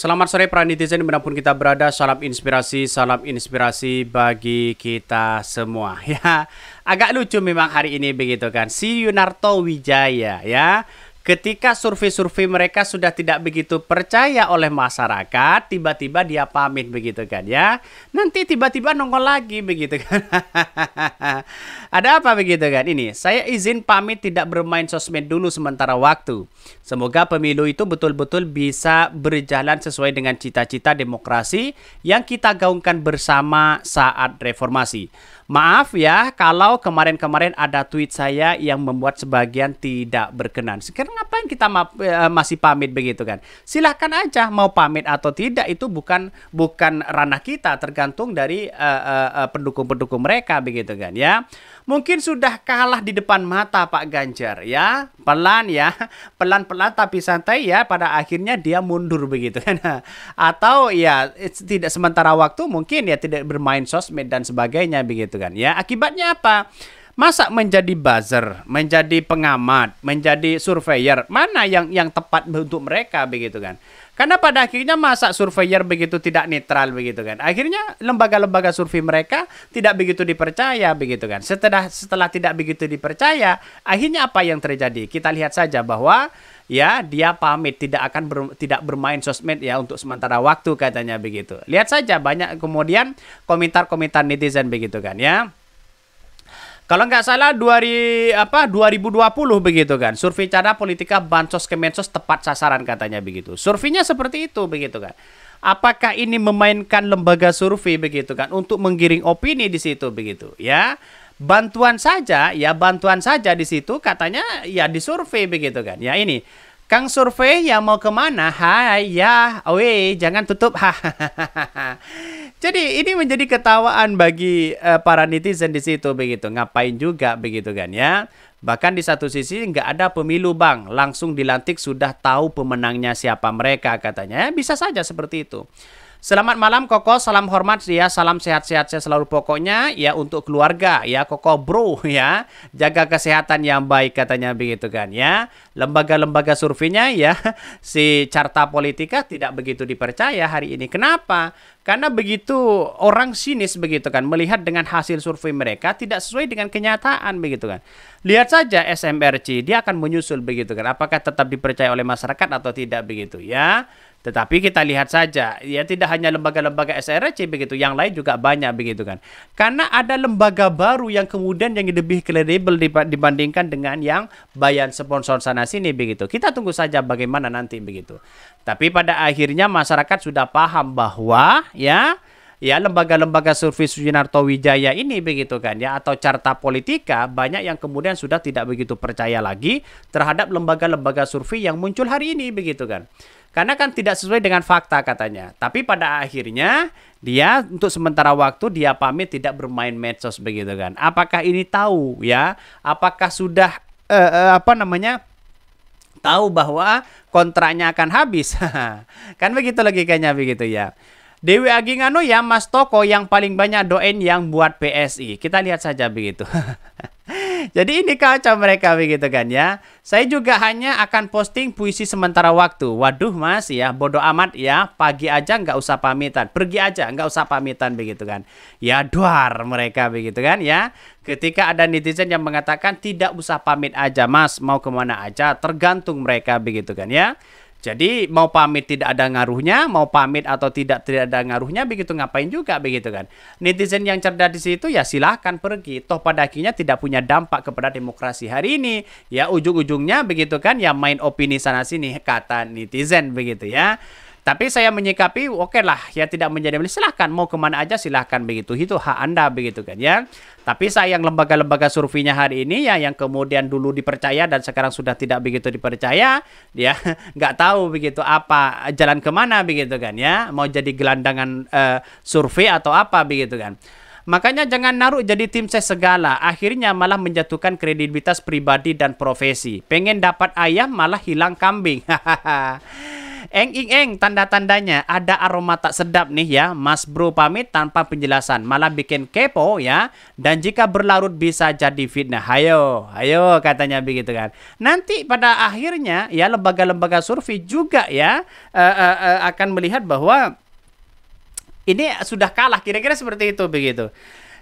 Selamat sore para netizen dimanapun kita berada, salam inspirasi bagi kita semua. Ya, agak lucu memang hari ini begitu kan, si Yunarto Wijaya ya. Ketika survei-survei mereka sudah tidak begitu percaya oleh masyarakat, tiba-tiba dia pamit begitu kan ya. Nanti tiba-tiba nongol lagi begitu kan. Ada apa begitu kan? Ini saya izin pamit tidak bermain sosmed dulu sementara waktu. Semoga pemilu itu betul-betul bisa berjalan sesuai dengan cita-cita demokrasi yang kita gaungkan bersama saat reformasi. Maaf ya kalau kemarin-kemarin ada tweet saya yang membuat sebagian tidak berkenan. Sekarang ngapain kita masih pamit begitu kan? Silahkan aja mau pamit atau tidak itu bukan ranah kita, tergantung dari pendukung-pendukung mereka begitu kan ya. Mungkin sudah kalah di depan mata Pak Ganjar ya. Pelan ya, pelan-pelan tapi santai ya, pada akhirnya dia mundur begitu kan. Atau ya tidak sementara waktu mungkin ya tidak bermain sosmed dan sebagainya begitu kan ya. Akibatnya apa? Masa menjadi buzzer, menjadi pengamat, menjadi surveyor, mana yang tepat untuk mereka begitu kan? Karena pada akhirnya masa surveyor begitu tidak netral begitu kan? Akhirnya lembaga-lembaga survei mereka tidak begitu dipercaya begitu kan? Setelah tidak begitu dipercaya, akhirnya apa yang terjadi? Kita lihat saja bahwa ya dia pamit tidak bermain sosmed ya untuk sementara waktu katanya begitu. Lihat saja banyak kemudian komentar-komentar netizen begitu kan ya. Kalau nggak salah 2020 begitu kan. Survei Charta Politika Bansos Kemensos tepat sasaran katanya begitu. Surveinya seperti itu begitu kan. Apakah ini memainkan lembaga survei begitu kan untuk menggiring opini di situ begitu ya. Bantuan saja di situ katanya ya disurvei begitu kan. Ya ini Kang survei ya mau kemana? Hai ya, awe jangan tutup. Jadi ini menjadi ketawaan bagi para netizen di situ begitu. Ngapain juga begitu kan ya? Bahkan di satu sisi nggak ada pemilu bang, langsung dilantik sudah tahu pemenangnya siapa mereka katanya. Bisa saja seperti itu. Selamat malam Koko, salam hormat ya, salam sehat-sehat saya selalu pokoknya ya untuk keluarga ya Koko bro ya. Jaga kesehatan yang baik katanya begitu kan ya. Lembaga-lembaga surveinya ya si Charta Politika tidak begitu dipercaya hari ini. Kenapa? Karena begitu orang sinis begitu kan, melihat dengan hasil survei mereka tidak sesuai dengan kenyataan begitu kan. Lihat saja SMRC, dia akan menyusul begitu kan. Apakah tetap dipercaya oleh masyarakat atau tidak begitu ya. Tetapi kita lihat saja, ya tidak hanya lembaga-lembaga SRC begitu, yang lain juga banyak begitu kan. Karena ada lembaga baru yang kemudian yang lebih kredibel dibandingkan dengan yang bayan sponsor sana-sini begitu. Kita tunggu saja bagaimana nanti begitu. Tapi pada akhirnya masyarakat sudah paham bahwa ya lembaga-lembaga survei Yunarto Wijaya ini begitu kan ya, atau Charta Politika banyak yang kemudian sudah tidak begitu percaya lagi terhadap lembaga-lembaga survei yang muncul hari ini begitu kan. Karena kan tidak sesuai dengan fakta katanya. Tapi pada akhirnya dia untuk sementara waktu dia pamit tidak bermain medsos begitu kan. Apakah ini tahu ya? Apakah sudah tahu bahwa kontraknya akan habis? Kan begitu logikanya begitu ya. Dewi Agi Ngano ya Mas Toko yang paling banyak doain yang buat PSI. Kita lihat saja begitu. Jadi ini kacau mereka begitu kan ya. Saya juga hanya akan posting puisi sementara waktu. Waduh mas ya, bodoh amat ya. Pagi aja nggak usah pamitan, pergi aja nggak usah pamitan begitu kan. Ya duar mereka begitu kan ya. Ketika ada netizen yang mengatakan tidak usah pamit aja mas, mau kemana aja tergantung mereka begitu kan ya. Jadi mau pamit tidak ada ngaruhnya, mau pamit atau tidak ada ngaruhnya begitu, ngapain juga begitu kan. Netizen yang cerdas di situ ya silahkan pergi, toh pada akhirnya tidak punya dampak kepada demokrasi hari ini. Ya ujung-ujungnya begitu kan ya main opini sana sini kata netizen begitu ya. Tapi saya menyikapi oke lah ya, tidak menjadi silahkan mau kemana aja silahkan begitu, itu hak anda begitu kan ya. Tapi sayang lembaga-lembaga surveinya hari ini ya yang kemudian dulu dipercaya dan sekarang sudah tidak begitu dipercaya, dia nggak tahu begitu apa jalan kemana begitu kan ya, mau jadi gelandangan survei atau apa begitu kan. Makanya jangan naruh jadi tim ses segala, akhirnya malah menjatuhkan kredibilitas pribadi dan profesi. Pengen dapat ayam malah hilang kambing. Tanda-tandanya ada aroma tak sedap nih ya. Mas Bro pamit tanpa penjelasan, malah bikin kepo ya. Dan jika berlarut bisa jadi fitnah. Hayo, hayo katanya begitu kan. Nanti pada akhirnya ya lembaga-lembaga survei juga ya akan melihat bahwa ini sudah kalah, kira-kira seperti itu begitu.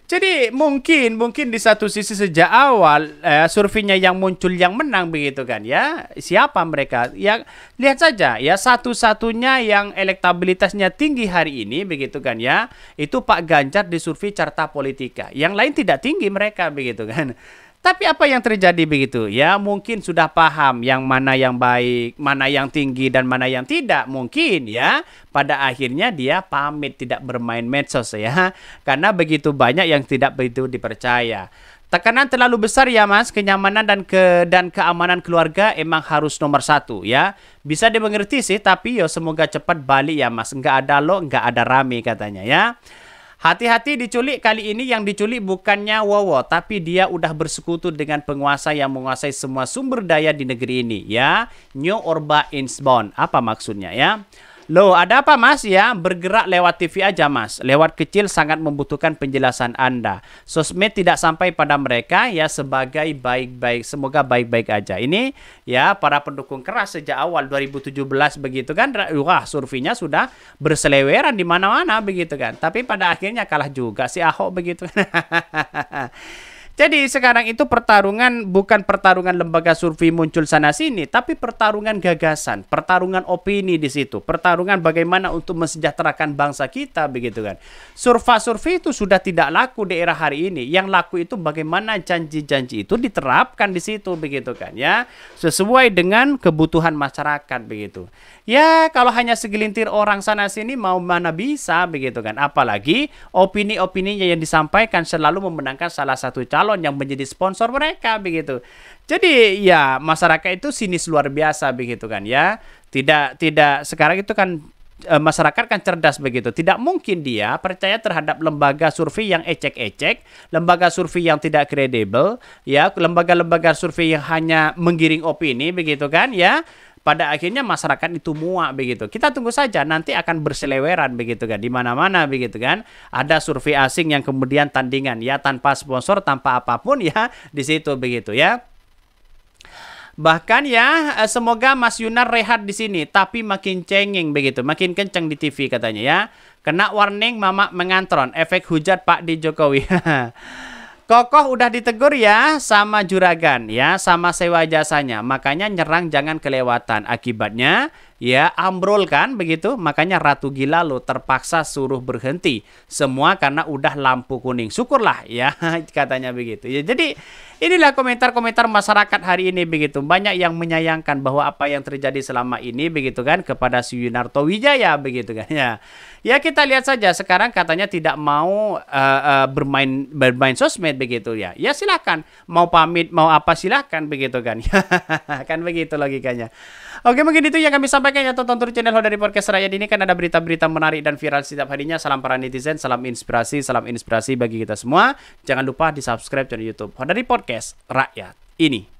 Jadi mungkin di satu sisi sejak awal surveinya yang muncul yang menang begitu kan ya. Siapa mereka? Ya lihat saja ya, satu-satunya yang elektabilitasnya tinggi hari ini begitu kan ya, itu Pak Ganjar di survei Carta Politika. Yang lain tidak tinggi mereka begitu kan. Tapi apa yang terjadi begitu? Ya mungkin sudah paham yang mana yang baik, mana yang tinggi dan mana yang tidak mungkin ya. Pada akhirnya dia pamit tidak bermain medsos ya. Karena begitu banyak yang tidak begitu dipercaya. Tekanan terlalu besar ya mas, kenyamanan dan keamanan keluarga emang harus nomor satu ya. Bisa dimengerti sih, tapi yo semoga cepat balik ya mas. Nggak ada lo, nggak ada rame katanya ya. Hati-hati diculik, kali ini yang diculik bukannya Wowo, tapi dia udah bersekutu dengan penguasa yang menguasai semua sumber daya di negeri ini ya. New Orba Insbon, apa maksudnya ya? Loh, ada apa mas ya? Bergerak lewat TV aja mas. Lewat kecil sangat membutuhkan penjelasan Anda. Sosmed tidak sampai pada mereka ya, sebagai baik-baik. Semoga baik-baik aja. Ini ya para pendukung keras sejak awal 2017 begitu kan. Wah, surveinya sudah berseleweran di mana-mana begitu kan. Tapi pada akhirnya kalah juga si Ahok begitu. Jadi sekarang itu pertarungan bukan pertarungan lembaga survei muncul sana-sini, tapi pertarungan gagasan, pertarungan opini di situ, pertarungan bagaimana untuk mensejahterakan bangsa kita begitu kan. Survei itu sudah tidak laku di era hari ini, yang laku itu bagaimana janji-janji itu diterapkan di situ begitu kan ya, sesuai dengan kebutuhan masyarakat begitu. Ya kalau hanya segelintir orang sana-sini mau mana bisa begitu kan, apalagi opini-opininya yang disampaikan selalu memenangkan salah satu calon yang menjadi sponsor mereka begitu. Jadi ya masyarakat itu sinis luar biasa begitu kan ya. Tidak sekarang itu kan masyarakat kan cerdas begitu. Tidak mungkin dia percaya terhadap lembaga survei yang ecek-ecek, lembaga survei yang tidak kredibel, ya lembaga-lembaga survei yang hanya menggiring opini begitu kan ya. Pada akhirnya masyarakat itu muak begitu. Kita tunggu saja nanti akan berseleweran begitu kan. Di mana-mana begitu kan. Ada survei asing yang kemudian tandingan ya, tanpa sponsor, tanpa apapun ya di situ begitu ya. Bahkan ya, semoga Mas Yunar rehat di sini, tapi makin cengeng begitu, makin kenceng di TV katanya ya. Kena warning mama mengantron, efek hujat Pak di Jokowi. Kokoh udah ditegur ya sama juragan ya, sama sewa jasanya. Makanya nyerang jangan kelewatan. Akibatnya ya ambrol kan begitu. Makanya ratu gila lo terpaksa suruh berhenti. Semua karena udah lampu kuning. Syukurlah ya katanya begitu. Ya, jadi inilah komentar-komentar masyarakat hari ini begitu. Banyak yang menyayangkan bahwa apa yang terjadi selama ini begitu kan kepada si Yunarto Wijaya begitu kan ya. Ya kita lihat saja sekarang katanya tidak mau bermain sosmed begitu ya. Ya silahkan, mau pamit mau apa silahkan begitu kan. Kan begitu logikanya. Oke, mungkin itu yang kami sampaikan ya, tonton terus channel Hodari Podcast Rakyat ini kan ada berita-berita menarik dan viral setiap harinya. Salam para netizen, salam inspirasi bagi kita semua. Jangan lupa di subscribe channel YouTube Hodari Podcast Rakyat ini.